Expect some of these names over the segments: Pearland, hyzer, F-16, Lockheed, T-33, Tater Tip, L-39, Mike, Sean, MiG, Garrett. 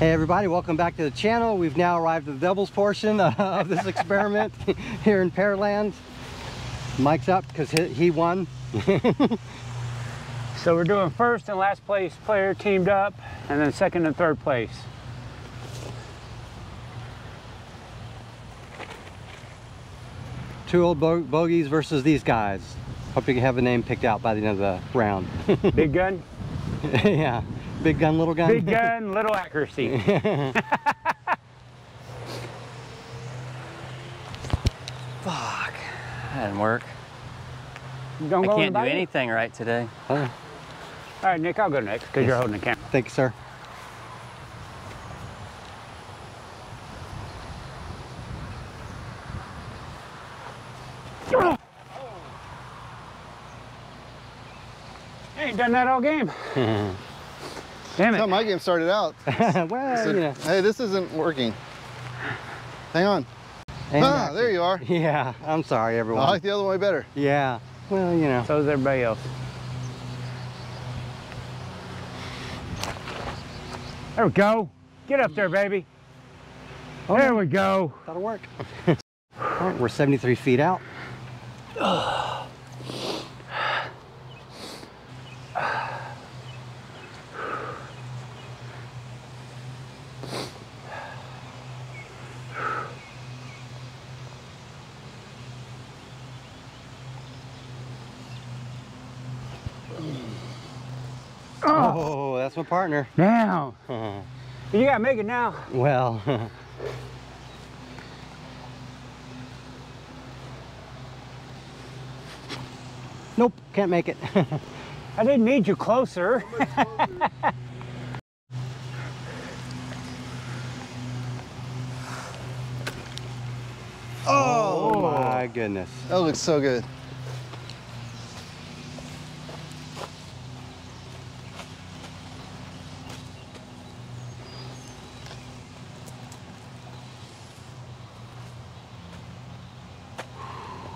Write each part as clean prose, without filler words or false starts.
Hey everybody, welcome back to the channel. We've now arrived at the doubles portion of this experiment here in Pearland. Mike's up because he won. So we're doing first and last place player teamed up, and then second and third place. Two old bogeys versus these guys. Hope you can have a name picked out by the end of the round. Big gun? Yeah. Big gun, little gun? Big gun, little accuracy. Fuck. That didn't work. Don't go. I can't do anything right today. All right, Nick, I'll go next because you're holding the camera. Thank you, sir. Ain't done that all game. Damn it. That's how my game started out. Well, so, yeah. Hey, this isn't working. Hang on. And there you are. Yeah, I'm sorry, everyone. I like the other way better. Yeah, well, you know. So does everybody else. There we go. Get up there, baby. Oh, there we go. That'll work. All right, we're 73 feet out. Oh, that's my partner. Now. You gotta make it now. Well. Nope, can't make it. I didn't need you closer. Oh my goodness. That looks so good.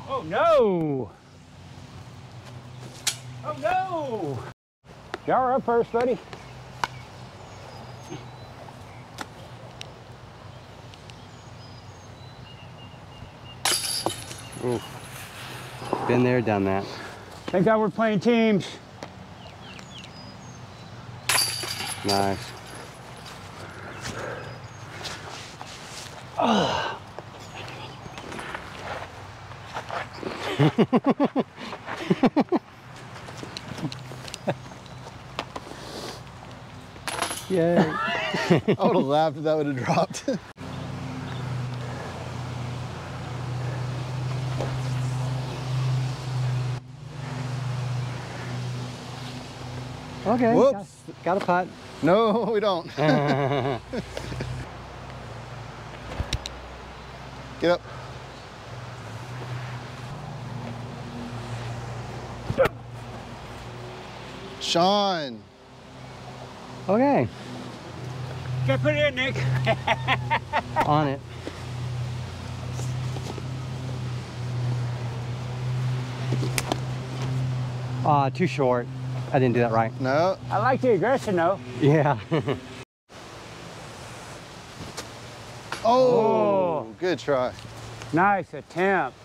Oh no! Oh no! Y'all are up first, buddy. Ooh. Been there, done that. Thank God we're playing teams. Nice. Oh. Yay. I would have laughed if that would have dropped. Okay. Whoops. Got a putt. No, we don't. Get up. Sean. Okay. Can I put it in, Nick? On it. Too short. I didn't do that right. No. I like the aggression, though. Yeah. Oh, good try. Nice attempt.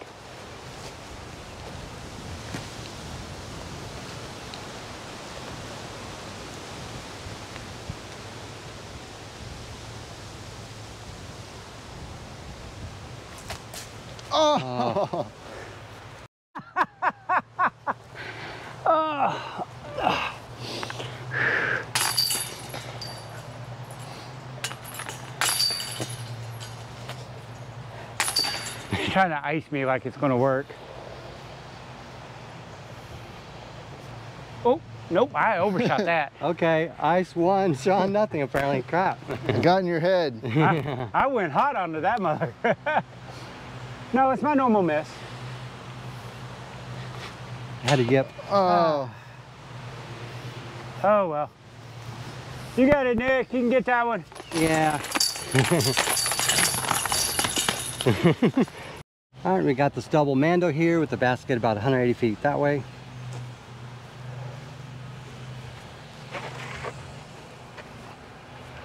Oh. He's trying to ice me like it's going to work. Oh, nope, I overshot that. Okay, ice one, Sean nothing apparently. Crap. It got in your head. I went hot onto that mother. No, it's my normal miss. I had to yip. Oh. Oh, well. You got it, Nick. You can get that one. Yeah. All right, we got this double Mando here with the basket about 180 feet that way.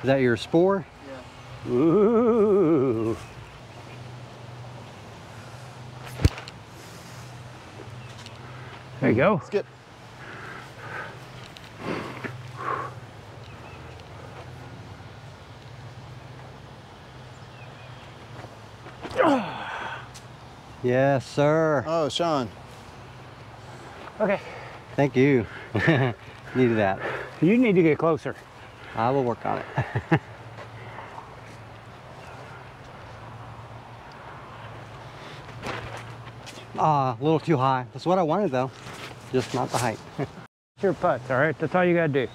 Is that your spore? Yeah. Ooh. There you go. Skip. Yes, sir. Oh, Sean. Okay. Thank you. Needed that. You need to get closer. I will work on it. A little too high. That's what I wanted though. Just not the height. Your putts, all right? That's all you got to do.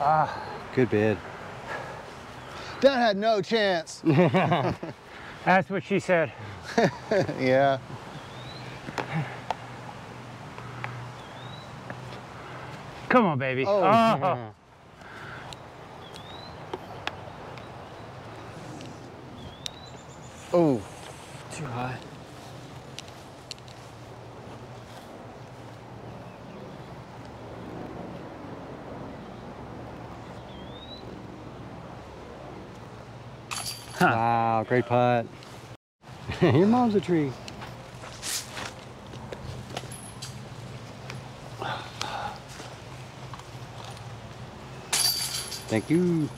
Ah, good bid. That had no chance. That's what she said. Yeah. Come on, baby. Oh. Oh. Oh. Too high. Huh. Wow, great putt. Your mom's a tree. Thank you.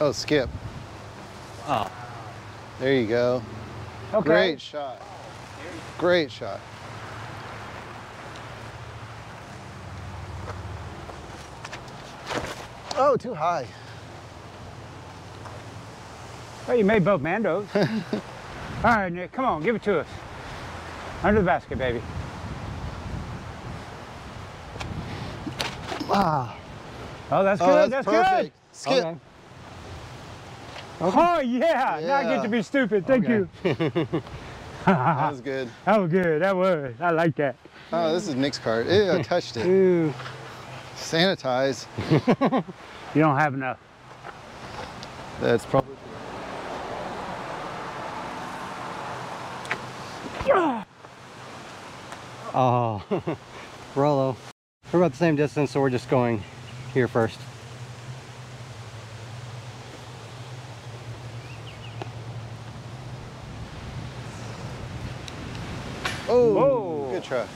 Oh, skip. Oh. There you go. Okay. Great shot. Great shot. Oh, too high. Well, you made both Mandos. All right, Nick, come on, give it to us. Under the basket, baby. Wow. Oh, that's good. That's perfect. Good. Skip. Okay. Okay. Oh, yeah. Now I get to be stupid. Thank you. That was good. That was good. That was. I like that. Oh, this is Nick's card. Ew, I touched it. Ew. Sanitize. You don't have enough. That's probably. Oh, Rollo. We're about the same distance, so we're just going here first. Oh, whoa. Good try.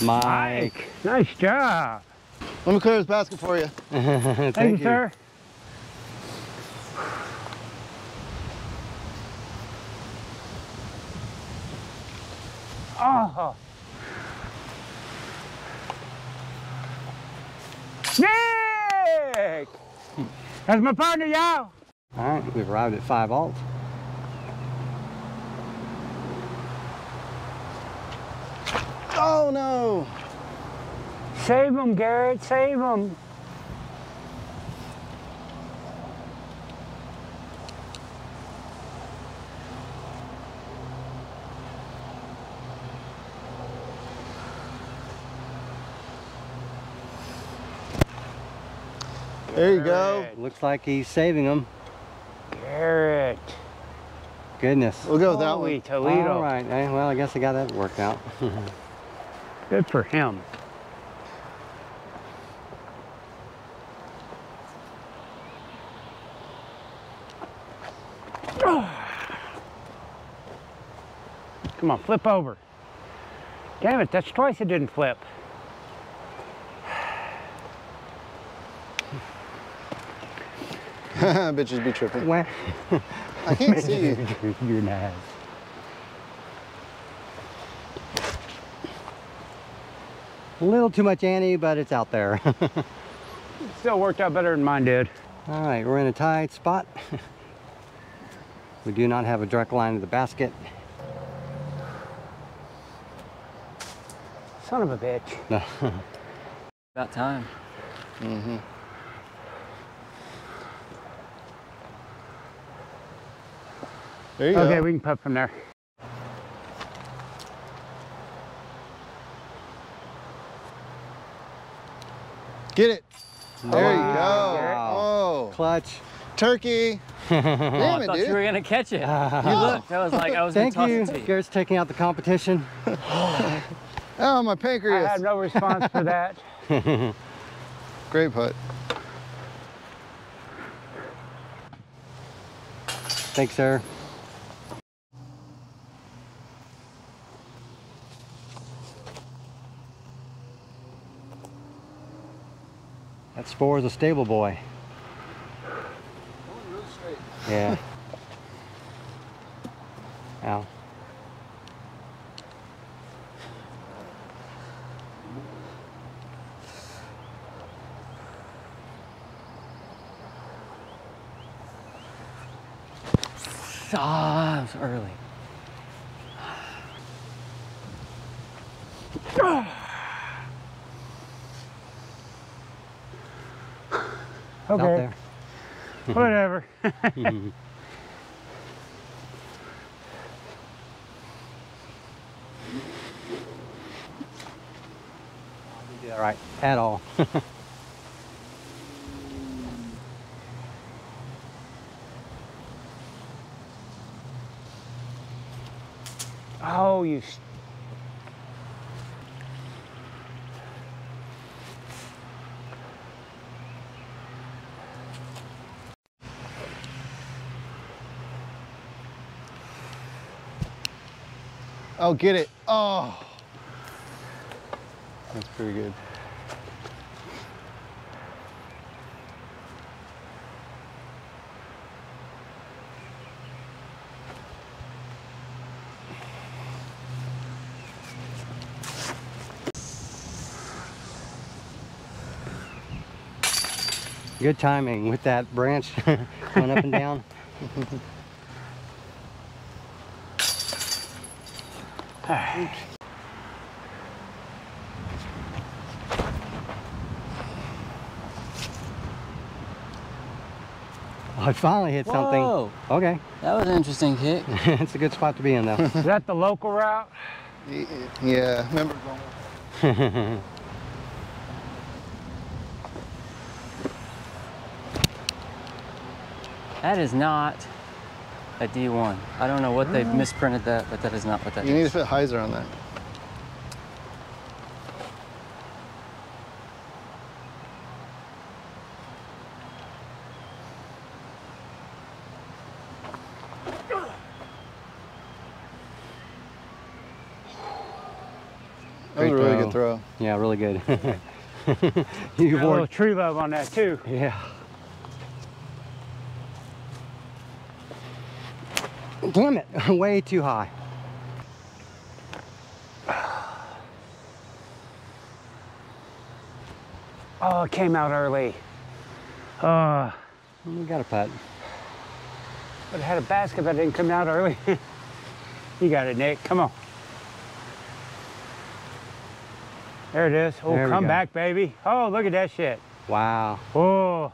Mike. Nice job. Let me clear this basket for you. Thank you, sir. Oh. Nick! That's my partner, y'all. All right, we've arrived at 5 alt. Oh, no. Save him, Garrett, save him. There you go. Looks like he's saving him. Garrett. Goodness. We'll go with that one. Toledo. All right, well, I guess I got that worked out. Good for him. Come on, flip over. Damn it, that's twice it didn't flip. Bitches be tripping. I can't see you. You're nice. A little too much ante, but it's out there. It still worked out better than mine did. All right, we're in a tight spot. We do not have a direct line to the basket. Son of a bitch. About time. Mm-hmm. There you go. Okay, we can putt from there. Get it. There you go. Garrett. Oh. Clutch. Turkey. Damn it, dude. I thought you were going to catch it. You looked. I was like, I was going to toss it to you. Garrett's taking out the competition. Oh, my pancreas. I had no response for that. Great putt. Thanks, sir. That Spore is a stable boy. Going really straight. Yeah. Ow. Ah, it was early. Okay. Whatever. All right. At all. Oh, you. Oh, get it. Oh. That's pretty good. Good timing with that branch going up and down. All right. Oh, I finally hit something. Whoa. Okay. That was an interesting hit. It's a good spot to be in, though. Is that the local route? Yeah. Remember. That is not a D1. I don't know what they've misprinted that, but that is not what that is. You need to put hyzer on that. That was a really good throw. Yeah, really good. You got a little tree love on that too. Yeah. Damn it, way too high. Oh, it came out early. We got a putt. Would have had a basket if I didn't come out early. You got it, Nick. Come on. There it is. Oh, come back, baby. Oh, look at that shit. Wow. Oh.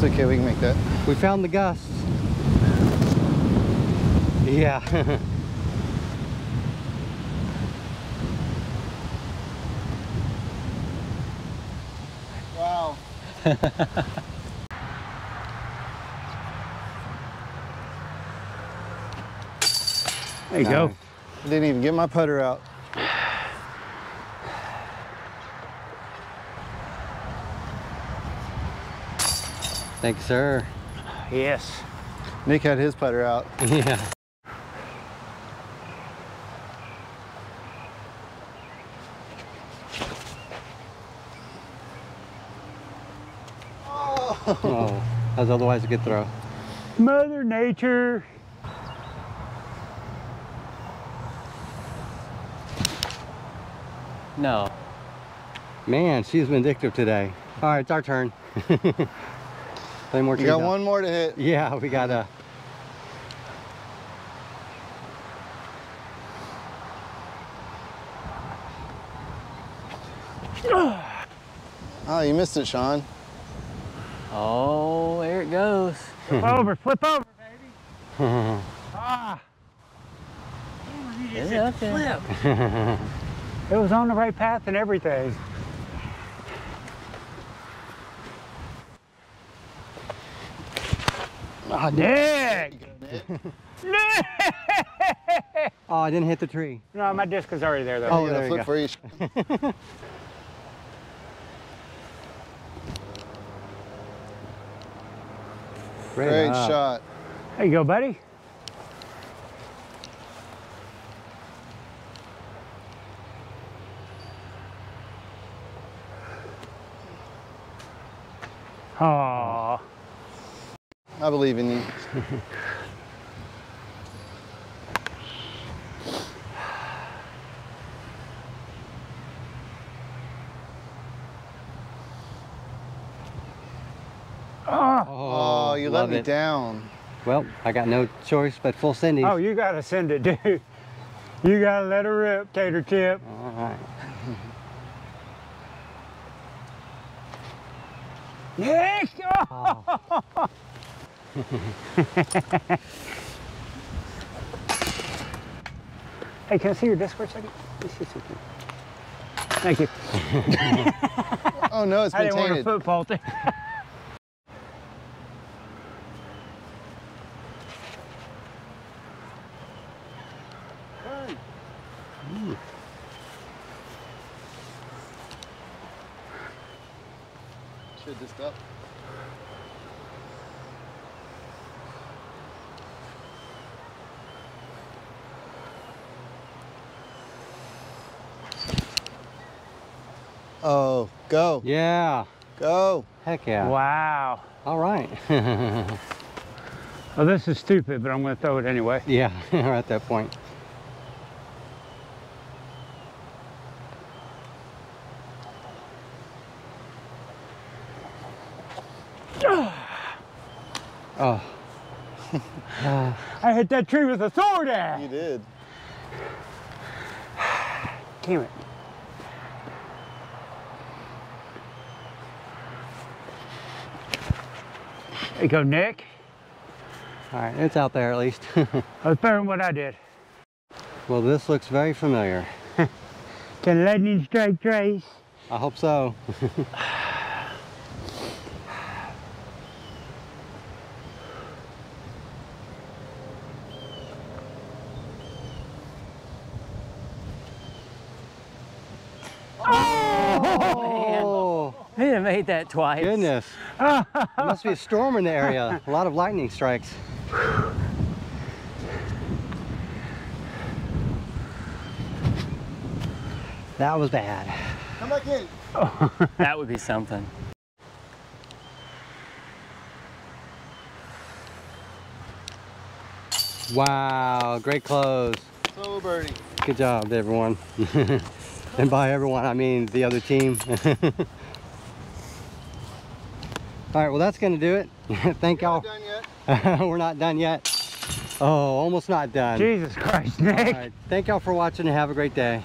It's okay, we can make that. We found the gusts. Yeah. Wow. There you go. I didn't even get my putter out. Thanks, sir. Yes. Nick had his putter out. Yeah. Oh. Oh, that was otherwise a good throw. Mother Nature. No. Man, she's vindictive today. All right, it's our turn. We got one more to hit. Yeah, we got a. Oh, you missed it, Sean. Oh, there it goes. Flip over, baby. Ah. Damn, you just hit the flip. It was on the right path and everything. Oh, Nick! Nick! Oh, I didn't hit the tree. No, my disc is already there, though. Oh, there you go. Great shot. There you go, buddy. Aww. I believe in you. Oh, you let me down. Well, I got no choice but full Cindy. Oh, you gotta send it, dude. You gotta let her rip, Tater Tip. All right. Yes! Oh. Hey, can I see your disc for a second? Thank you. Oh no, it's been tainted. I didn't want a foot fault. Should this up? Oh, go. Yeah. Go. Heck yeah. Wow. All right. Well, this is stupid, but I'm going to throw it anyway. Yeah, we're at that point. Oh. I hit that tree with a sword ass. You did. Damn it. There you go, Nick. All right, it's out there at least. That's better than what I did. Well, this looks very familiar. The lightning strike trace. I hope so. Made that twice. Goodness. There must be a storm in the area. A lot of lightning strikes. That was bad. Come back in. Oh. That would be something. Wow, great close. So birdie. Good job, everyone. And by everyone, I mean the other team. All right, well, that's going to do it. Thank y'all. We're not done yet. Oh, almost not done. Jesus Christ, Nick. All right, thank y'all for watching and have a great day.